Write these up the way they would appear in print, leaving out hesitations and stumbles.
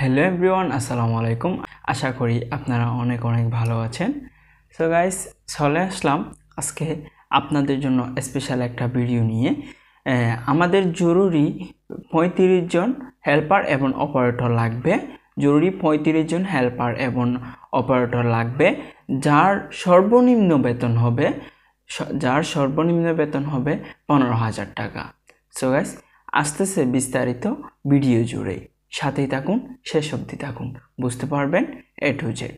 Hello everyone, assalamu alaikum. আশা করি আপনারা অনেক অনেক ভালো আছেন। সো গাইস, চলে আসলাম আজকে আপনাদের জন্য স্পেশাল একটা ভিডিও নিয়ে। আমাদের জরুরি 35 জন হেল্পার এবং অপারেটর লাগবে। জরুরি 35 জন হেল্পার এবং অপারেটর লাগবে, যার সর্বনিম্ন বেতন হবে 15,000 টাকা। সো গাইস, আসতেছে বিস্তারিত ভিডিও জুড়ে, সাথেই থাকুন, শেষ অবধি থাকুন, বুঝতে পারবেন এ টু জেড।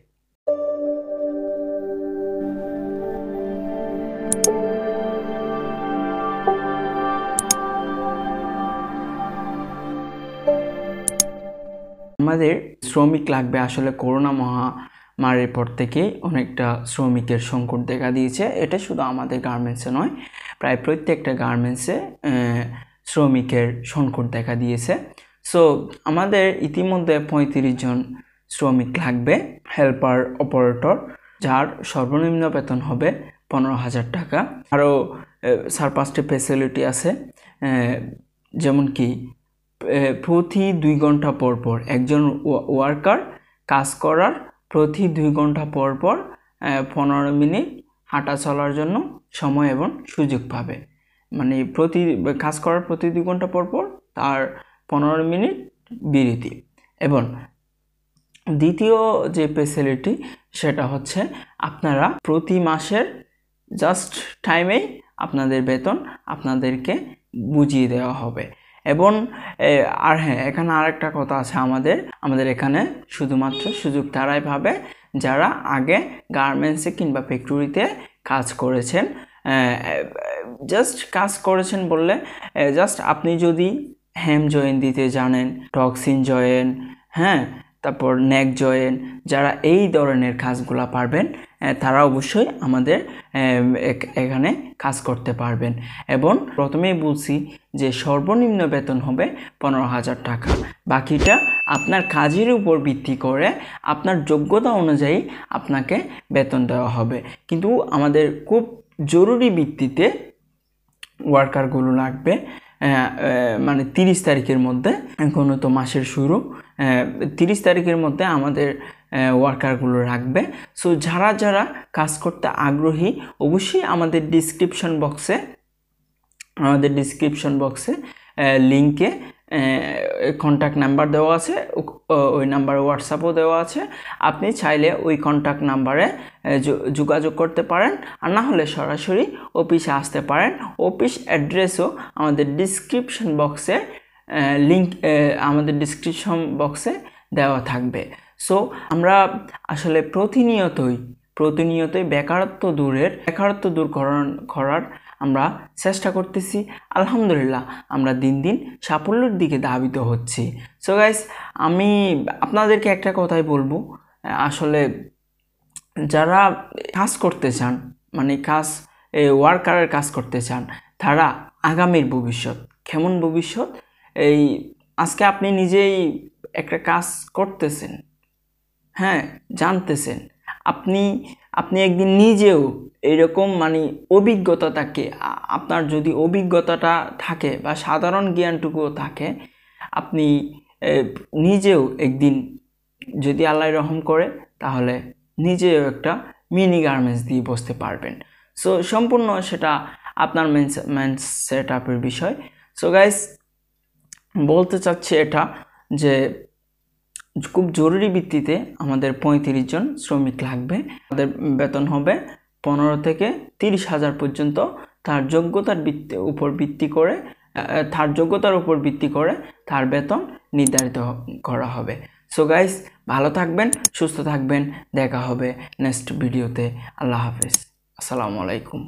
আমাদের শ্রমিক লাগবে। আসলে করোনা মহামারীর পর থেকে অনেকটা শ্রমিকের সংকট দেখা দিয়েছে। এটা শুধু আমাদের গার্মেন্টসে নয়, প্রায় প্রত্যেকটা গার্মেন্টসে শ্রমিকের সংকট দেখা দিয়েছে। সো আমাদের ইতিমধ্যে 35 জন শ্রমিক লাগবে, হেল্পার অপারেটর, যার সর্বনিম্ন বেতন হবে 15,000 টাকা। আরও 4-5টি ফেসিলিটি আছে, যেমন কি প্রতি 2 ঘন্টা পরপর একজন ওয়ার্কার কাজ করার, প্রতি 2 ঘন্টা পরপর 15 মিনিট হাঁটা চলার জন্য সময় এবং সুযোগ পাবে। মানে কাজ করার প্রতি 2 ঘন্টা পরপর তার 15 মিনিট বিরতি। এবং দ্বিতীয় যে ফেসিলিটি সেটা হচ্ছে আপনারা প্রতি মাসের জাস্ট টাইমেই আপনাদের বেতন আপনাদেরকে বুঝিয়ে দেওয়া হবে। এবং আর হ্যাঁ, এখানে আরেকটা কথা আছে, আমাদের এখানে শুধুমাত্র সুযোগ তারাই পাবে যারা আগে গার্মেন্টসে কিংবা ফ্যাক্টরিতে কাজ করেছেন। জাস্ট কাজ করেছেন বললে, জাস্ট আপনি যদি হ্যাম জয়েন্ট দিতে জানেন, টক্সিন জয়েন্ট, হ্যাঁ, তারপর নেক জয়েন্ট, যারা এই ধরনের কাজগুলো পারবেন তারা অবশ্যই আমাদের এখানে কাজ করতে পারবেন। এবং প্রথমেই বলছি যে সর্বনিম্ন বেতন হবে 15,000 টাকা। বাকিটা আপনার কাজের উপর ভিত্তি করে, আপনার যোগ্যতা অনুযায়ী আপনাকে বেতন দেওয়া হবে। কিন্তু আমাদের খুব জরুরি ভিত্তিতে ওয়ার্কারগুলো লাগবে, মানে 30 তারিখের মধ্যে, এখনও তো মাসের শুরু, 30 তারিখের মধ্যে আমাদের ওয়ার্কারগুলো রাখবে। সো যারা যারা কাজ করতে আগ্রহী অবশ্যই আমাদের ডিসক্রিপশন বক্সে লিঙ্কে কন্ট্যাক্ট নাম্বার দেওয়া আছে, ওই নাম্বারে হোয়াটসঅ্যাপও দেওয়া আছে। আপনি চাইলে ওই কন্ট্যাক্ট নাম্বারে যোগাযোগ করতে পারেন, আর না হলে সরাসরি অফিসে আসতে পারেন। অফিস অ্যাড্রেসও আমাদের ডিসক্রিপশন বক্সে দেওয়া থাকবে। সো আমরা আসলে প্রতিনিয়তই বেকারত্ব দূর করার আমরা চেষ্টা করতেছি। আলহামদুলিল্লাহ, আমরা দিন দিন সাফল্যের দিকে ধাবিত হচ্ছি। সো গাইস, আমি আপনাদেরকে একটা কথাই বলবো, আসলে যারা কাজ করতে চান, মানে ওয়ার্কারের কাজ করতে চান, তারা আগামীর ভবিষ্যৎ, কেমন ভবিষ্যৎ, এই আজকে আপনি নিজেই একটা কাজ করতেছেন, হ্যাঁ, জানতেছেন, আপনি একদিন নিজেও এরকম, মানে আপনার যদি অভিজ্ঞতাটা থাকে বা সাধারণ জ্ঞানটুকুও থাকে, আপনি নিজেও একদিন যদি আল্লাহ রহম করে তাহলে নিজেও একটা মিনি গার্মেন্টস দিয়ে বসতে পারবেন। সো সম্পূর্ণ সেটা আপনার মাইন্ডসেট আপের বিষয়। সো গাইস, বলতে চাচ্ছি এটা যে খুব জরুরি ভিত্তিতে আমাদের 35 জন শ্রমিক লাগবে। তাদের বেতন হবে 15,000 থেকে 30,000 পর্যন্ত, তার যোগ্যতার উপর ভিত্তি করে তার বেতন নির্ধারিত করা হবে। সো গাইস, ভালো থাকবেন, সুস্থ থাকবেন, দেখা হবে নেক্সট ভিডিওতে। আল্লাহ হাফেজ, আসসালামু আলাইকুম।